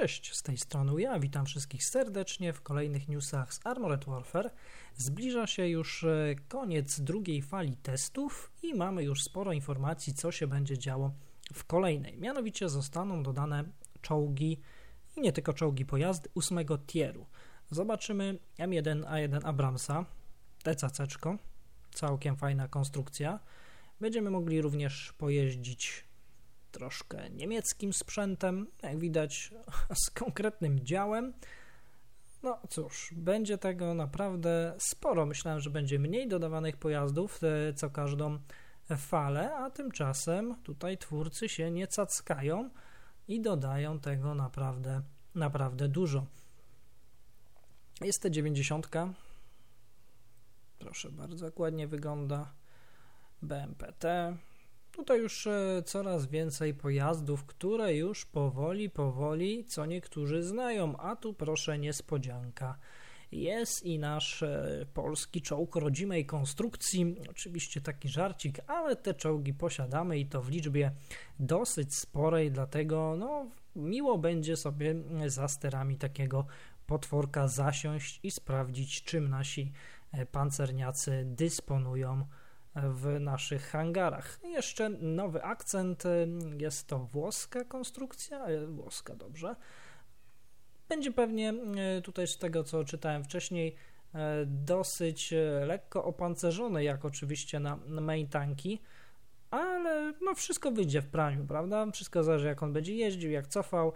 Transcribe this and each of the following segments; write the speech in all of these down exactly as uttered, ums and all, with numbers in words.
Cześć, z tej strony ja, witam wszystkich serdecznie w kolejnych newsach z Armored Warfare. Zbliża się już koniec drugiej fali testów i mamy już sporo informacji, co się będzie działo w kolejnej. Mianowicie zostaną dodane czołgi, i nie tylko czołgi, pojazdy ósmego tieru. Zobaczymy M jeden A jeden Abramsa, T C C-czko, całkiem fajna konstrukcja. Będziemy mogli również pojeździć troszkę niemieckim sprzętem, jak widać, z konkretnym działem. No cóż, będzie tego naprawdę sporo. Myślałem, że będzie mniej dodawanych pojazdów co każdą falę, a tymczasem tutaj twórcy się nie cackają i dodają tego naprawdę, naprawdę dużo. Jest T dziewięćdziesiąt, proszę bardzo, jak ładnie wygląda, B M P T. Tutaj już coraz więcej pojazdów, które już powoli, powoli, co niektórzy znają, a tu proszę niespodzianka. Jest i nasz polski czołg rodzimej konstrukcji, oczywiście taki żarcik, ale te czołgi posiadamy i to w liczbie dosyć sporej, dlatego no, miło będzie sobie za sterami takiego potworka zasiąść i sprawdzić, czym nasi pancerniacy dysponują w naszych hangarach. Jeszcze nowy akcent, jest to włoska konstrukcja, włoska, dobrze. Będzie pewnie tutaj z tego, co czytałem wcześniej, dosyć lekko opancerzony, jak oczywiście na main tanki, ale no wszystko wyjdzie w praniu, prawda? Wszystko zależy, jak on będzie jeździł, jak cofał,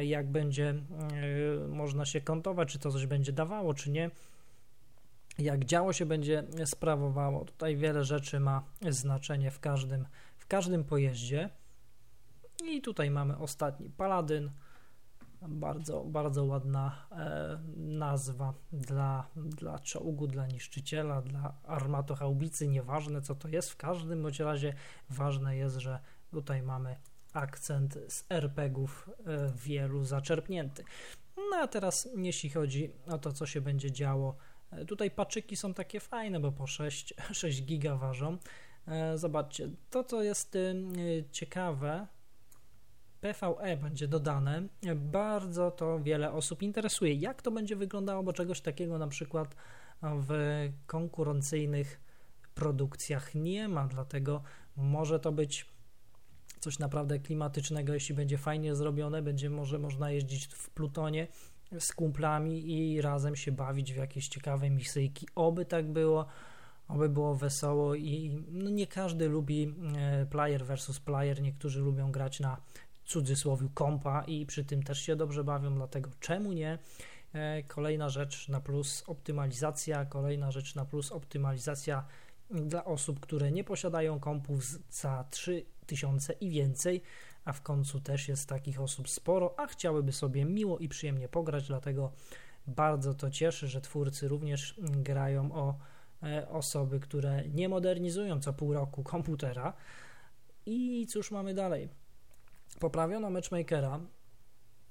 jak będzie można się kątować, czy to coś będzie dawało, czy nie. Jak działo się będzie sprawowało. Tutaj wiele rzeczy ma znaczenie w każdym, w każdym pojeździe. I tutaj mamy ostatni Paladyn. Bardzo, bardzo ładna e, nazwa dla, dla czołgu, dla niszczyciela, dla armatohaubicy. Nieważne, co to jest. W każdym bądź razie ważne jest, że tutaj mamy akcent z er pe gie ów e, wielu zaczerpnięty. No a teraz jeśli chodzi o to, co się będzie działo. Tutaj paczyki są takie fajne, bo po sześć, sześć giga ważą. Zobaczcie, to co jest ciekawe, pe wu e będzie dodane. Bardzo to wiele osób interesuje. Jak to będzie wyglądało, bo czegoś takiego na przykład w konkurencyjnych produkcjach nie ma, dlatego może to być coś naprawdę klimatycznego, jeśli będzie fajnie zrobione, będzie może można jeździć w plutonie z kumplami i razem się bawić w jakieś ciekawe misyjki. Oby tak było, oby było wesoło i no nie każdy lubi player versus player, niektórzy lubią grać na cudzysłowiu kompa i przy tym też się dobrze bawią, dlatego czemu nie? Kolejna rzecz na plus optymalizacja, kolejna rzecz na plus optymalizacja dla osób, które nie posiadają kompów za trzy tysiące i więcej, a w końcu też jest takich osób sporo, a chciałyby sobie miło i przyjemnie pograć, dlatego bardzo to cieszy, że twórcy również grają o osoby, które nie modernizują co pół roku komputera. I cóż mamy dalej? Poprawiono matchmakera.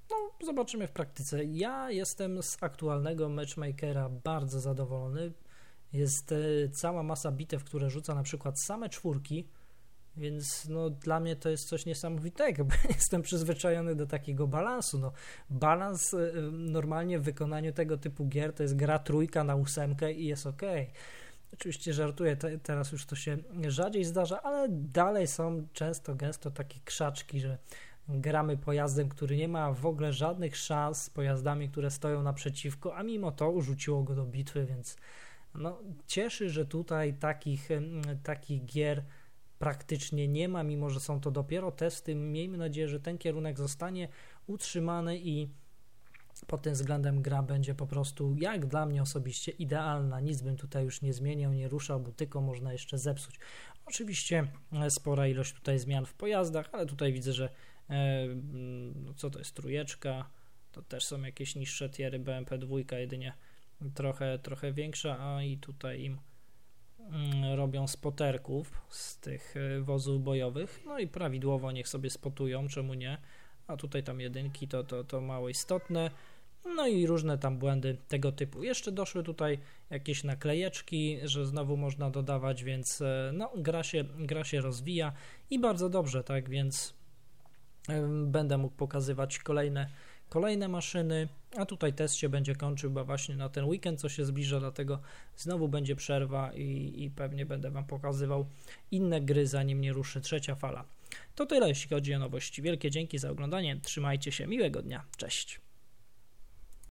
No, zobaczymy w praktyce. Ja jestem z aktualnego matchmakera bardzo zadowolony. Jest cała masa bitew, które rzuca na przykład same czwórki, więc no, dla mnie to jest coś niesamowitego, bo jestem przyzwyczajony do takiego balansu. No, balans normalnie w wykonaniu tego typu gier to jest gra trójka na ósemkę i jest ok. Oczywiście żartuję, te, teraz już to się rzadziej zdarza, ale dalej są często, gęsto takie krzaczki, że gramy pojazdem, który nie ma w ogóle żadnych szans z pojazdami, które stoją naprzeciwko, a mimo to urzuciło go do bitwy, więc no, cieszy, że tutaj takich, takich gier praktycznie nie ma, mimo że są to dopiero testy. Miejmy nadzieję, że ten kierunek zostanie utrzymany i pod tym względem gra będzie po prostu, jak dla mnie osobiście, idealna. Nic bym tutaj już nie zmieniał, nie ruszał, bo tylko można jeszcze zepsuć. Oczywiście spora ilość tutaj zmian w pojazdach, ale tutaj widzę, że e, no co to jest, trójeczka, to też są jakieś niższe tiery, B M P dwójka jedynie trochę, trochę większa, a i tutaj im robią spoterków z tych wozów bojowych, no i prawidłowo niech sobie spotują, czemu nie, a tutaj tam jedynki to, to, to mało istotne, no i różne tam błędy tego typu. Jeszcze doszły tutaj jakieś naklejeczki, że znowu można dodawać, więc no gra się, gra się rozwija i bardzo dobrze, tak więc Będę mógł pokazywać kolejne, kolejne maszyny, a tutaj test się będzie kończył chyba właśnie na ten weekend, co się zbliża, dlatego znowu będzie przerwa i, i pewnie będę Wam pokazywał inne gry, zanim nie ruszy trzecia fala. To tyle, jeśli chodzi o nowości. Wielkie dzięki za oglądanie, trzymajcie się, miłego dnia, cześć!